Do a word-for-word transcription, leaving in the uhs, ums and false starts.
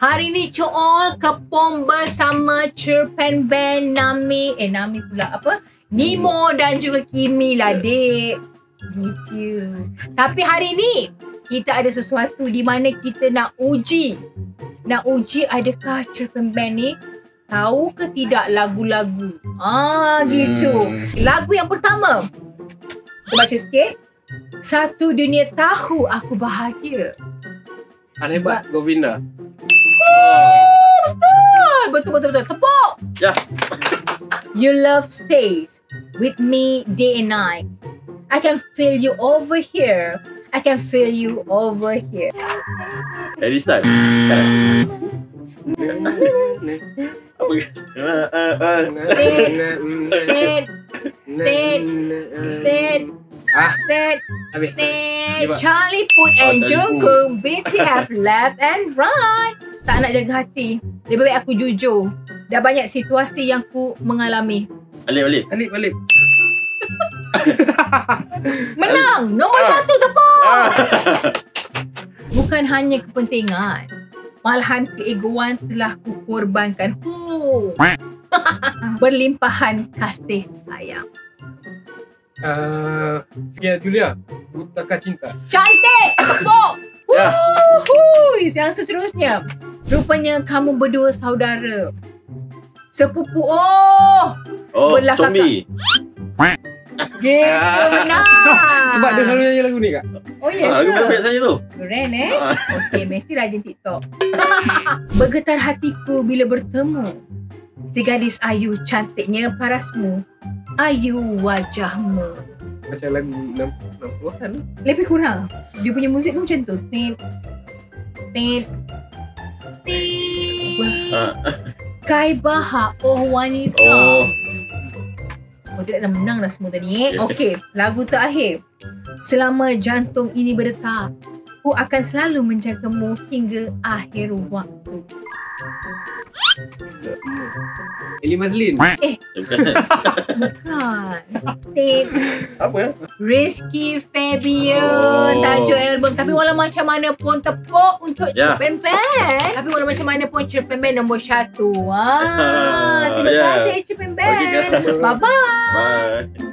Hari ni Cool kepom bersama Cherpen Band, Nami, eh Nami pula apa? Nemo dan juga Kimi lah dek. Gitu. Tapi hari ni kita ada sesuatu di mana kita nak uji. Nak uji adakah Cherpen Band ni tahu ke tidak lagu-lagu. Ah, gitu. Lagu yang pertama. Aku baca sikit. Satu Dunia Tahu Aku Bahagia. Anak hebat, Govinda. Oh, betul. Betul, betul, betul. Tepuk. Ya. Yeah. Your love stays with me day and night. I can feel you over here. I can feel you over here. At this time. Apa? Ted. Ted. Ted. Ah, Ted. Charlie Puth and Jungkook, B T F left and right. Tak nak jaga hati. Lebih baik aku jujur. Dah banyak situasi yang ku mengalami. Alif, Alif. Alif, Alif. Menang! Nombor ah. satu tepat! Ah. Bukan hanya kepentingan. Malahan keegoan telah kukorbankan. Huh. Berlimpahan kasih sayang. Uh, ya, Julia. Butakah Cinta. Cantik! Tepuk! Yeah. Wuhuhuy! Yang seterusnya. Rupanya kamu berdua saudara. Sepupu. Oh! Oh, Comi. Gitu, benar. Sebab dia selalu nyanyi lagu ni, Kak. Oh, ya. Yeah, ha, lagu baik-baik saja tu. Keren, eh? Okey, mesti rajin TikTok. Bergetar hatiku bila bertemu. Si gadis ayu cantiknya parasmu. Ayu wajahmu. Macam lagu enam puluhan. Lebih kurang. Dia punya muzik pun macam tu. Tit. Tit. Kai Baha, oh wanita. Oh, oh tidak dah menang dah semua tadi. Okey, lagu terakhir. Selama jantung ini berdetak, aku akan selalu menjagamu hingga akhir waktu. Ellie Maslin. Eh, bukan. Bukan. Apa ya? Rizky Fabio. Oh. Tajuk album. Tapi walau macam mana pun tepuk untuk yeah. Cherpen Band. Tapi walau macam mana pun Cherpen Band nombor satu. Ah, terima yeah. kasih Cherpen Band. Okay, bye-bye. Bye.